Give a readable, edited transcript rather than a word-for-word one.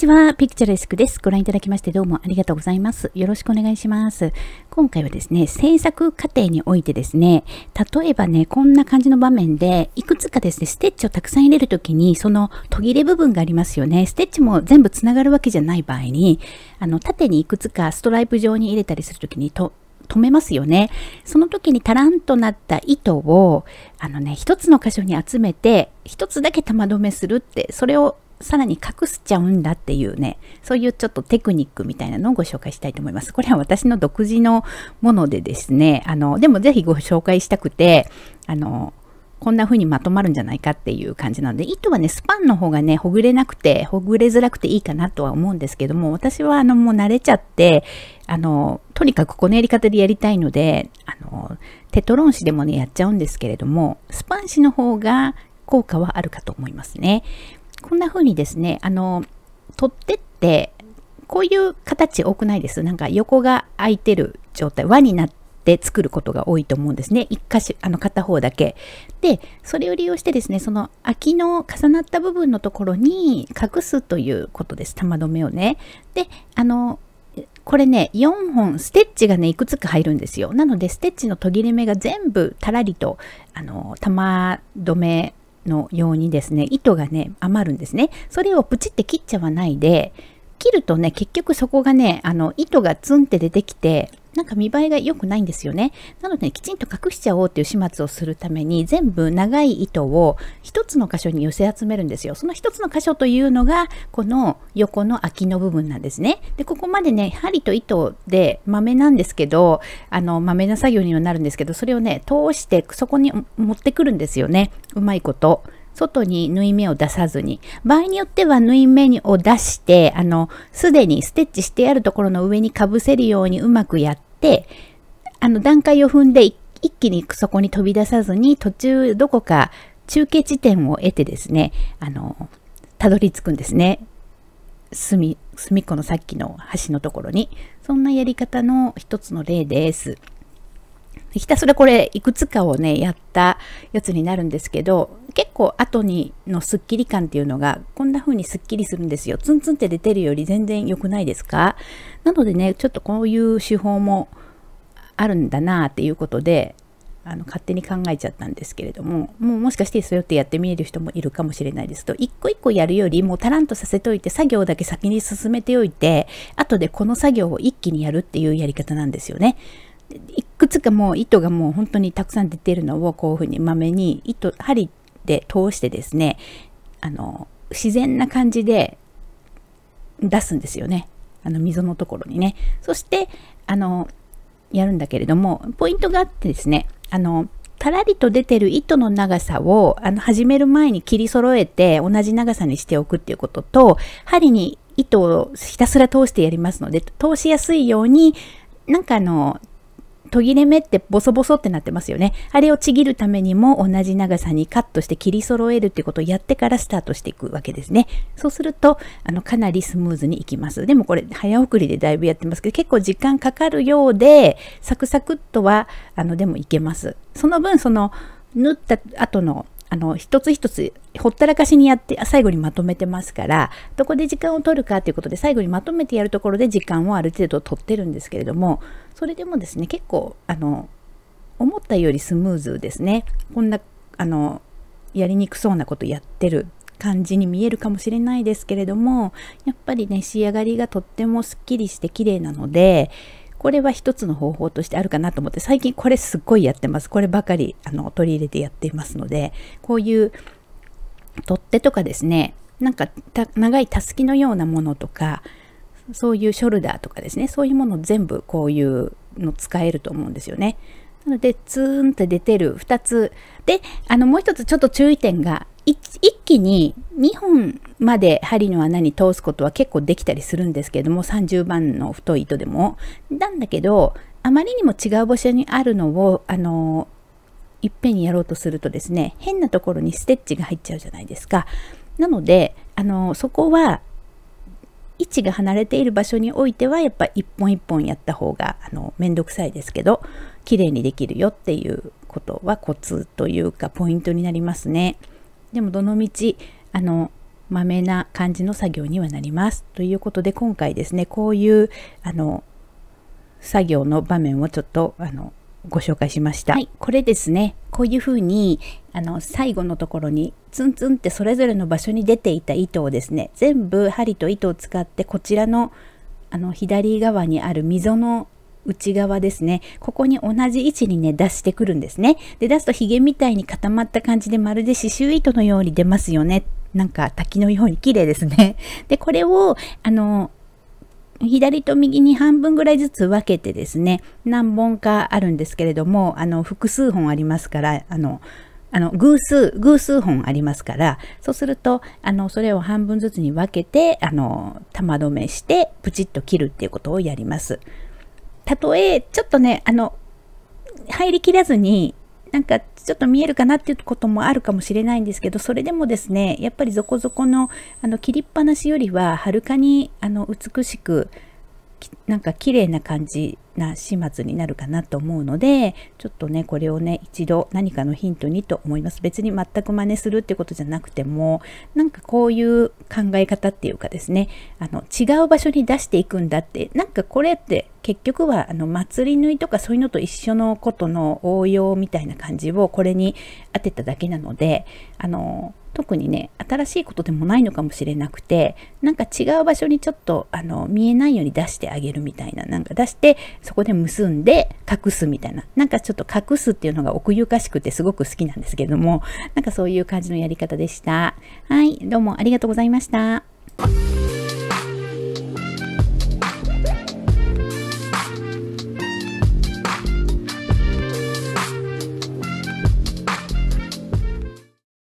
ちは、ピクチャレスクです。ご覧いただきましてどうもありがとうございます。よろしくお願いします。今回はですね、制作過程においてですね、例えばね、こんな感じの場面で、いくつかですね、ステッチをたくさん入れるときに、その途切れ部分がありますよね。ステッチも全部つながるわけじゃない場合に、縦にいくつかストライプ状に入れたりするときに止めますよね。その時にタランとなった糸を、一つの箇所に集めて、一つだけ玉留めするって、それをさらに隠しちゃうんだっていうね、そういうちょっとテクニックみたいなのをご紹介したいと思います。これは私の独自のものでですね、でもぜひご紹介したくて、こんな風にまとまるんじゃないかっていう感じなので、糸はね、スパンの方がね、ほぐれづらくていいかなとは思うんですけども、私はもう慣れちゃって、とにかくこのやり方でやりたいので、テトロン紙でもね、やっちゃうんですけれども、スパン紙の方が効果はあるかと思いますね。こんな風にですね、取ってって、こういう形多くないです。なんか横が空いてる状態、輪になって作ることが多いと思うんですね。一箇所、片方だけ。で、それを利用してですね、その空きの重なった部分のところに隠すということです。玉留めをね。で、これね、4本、ステッチがね、いくつか入るんですよ。なので、ステッチの途切れ目が全部、たらりと、玉留め、のようにですね、糸がね余るんですね。それをプチって切っちゃわないで、切るとね、結局そこがね、糸がツンって出てきて、なんか見栄えが良くないんですよね。なので、ね、きちんと隠しちゃおうっていう始末をするために、全部長い糸を一つの箇所に寄せ集めるんですよ。その一つの箇所というのが、この横の空きの部分なんですね。で、ここまでね、針と糸で豆なんですけど、豆な作業にはなるんですけど、それをね、通してそこに持ってくるんですよね。うまいこと。外に縫い目を出さずに。場合によっては縫い目を出して、すでにステッチしてあるところの上にかぶせるようにうまくやって、段階を踏んで一気にそこに飛び出さずに、途中どこか中継地点を得てですね、たどり着くんですね。隅っこのさっきの端のところに。そんなやり方の一つの例です。ひたすらこれいくつかをねやったやつになるんですけど、結構後にのスッキリ感っていうのがこんな風にスッキリするんですよ。ツンツンって出てるより全然良くないですか？なのでね、ちょっとこういう手法もあるんだなっていうことで勝手に考えちゃったんですけれども、もしかしてそうやってやってみる人もいるかもしれないですと、一個一個やるよりもうタランとさせといて、作業だけ先に進めておいて、後でこの作業を一気にやるっていうやり方なんですよね。いくつかもう糸がもう本当にたくさん出ているのをこういうふうにまめに針で通してですね、自然な感じで出すんですよね。溝のところにね。そしてやるんだけれども、ポイントがあってですね、たらりと出てる糸の長さを始める前に切り揃えて同じ長さにしておくっていうことと、針に糸をひたすら通してやりますので、通しやすいようになんか途切れ目ってボソボソってなってますよね。あれをちぎるためにも同じ長さにカットして切り揃えるっていうことをやってからスタートしていくわけですね。そうすると、かなりスムーズにいきます。でもこれ早送りでだいぶやってますけど、結構時間かかるようで、サクサクっとは、でもいけます。その分、縫った後の一つ一つほったらかしにやって最後にまとめてますから、どこで時間を取るかということで最後にまとめてやるところで時間をある程度取ってるんですけれども、それでもですね、結構思ったよりスムーズですね。こんなやりにくそうなことやってる感じに見えるかもしれないですけれども、やっぱりね、仕上がりがとってもすっきりして綺麗なので、これは一つの方法としてあるかなと思って、最近これすっごいやってます。こればかり取り入れてやっていますので、こういう取っ手とかですね、なんか長いたすきのようなものとか、そういうショルダーとかですね、そういうもの全部こういうの使えると思うんですよね。なのでツーンって出てる2つで、もう一つちょっと注意点が、一気に2本まで針の穴に通すことは結構できたりするんですけれども、30番の太い糸でも。なんだけど、あまりにも違う場所にあるのをいっぺんにやろうとするとですね、変なところにステッチが入っちゃうじゃないですか。なのでそこは位置が離れている場所においては、やっぱ一本一本やった方が面倒くさいですけど、綺麗にできるよっていうことはコツというかポイントになりますね。でもどのみちまめな感じの作業にはなります。ということで今回ですね、こういう作業の場面をちょっとご紹介しました。はい、これですね、こういうふうに最後のところにツンツンってそれぞれの場所に出ていた糸をですね、全部針と糸を使ってこちらの左側にある溝の内側ですね、ここに同じ位置にね出してくるんですね。で出すとヒゲみたいに固まった感じでまるで刺繍糸のように出ますよね。なんか滝のように綺麗ですね。でこれを左と右に半分ぐらいずつ分けてですね、何本かあるんですけれども、複数本ありますから、偶数本ありますから、そうするとそれを半分ずつに分けて玉留めしてプチッと切るっていうことをやります。たとえちょっとね入りきらずになんかちょっと見えるかなっていうこともあるかもしれないんですけど、それでもですね、やっぱりぞこぞこの切りっぱなしよりははるかに美しくなんか綺麗な感じな始末になるかなと思うので、ちょっとねこれをね一度何かのヒントにと思います。別に全く真似するってことじゃなくても、なんかこういう考え方っていうかですね、違う場所に出していくんだって、なんかこれって結局は祭り縫いとかそういうのと一緒のことの応用みたいな感じをこれに当てただけなので、特にね新しいことでもないのかもしれなくて、なんか違う場所にちょっと見えないように出してあげるみたいな、なんか出してそこで結んで隠すみたいな、なんかちょっと隠すっていうのが奥ゆかしくてすごく好きなんですけれども、なんかそういう感じのやり方でした。はい、どうもありがとうございました。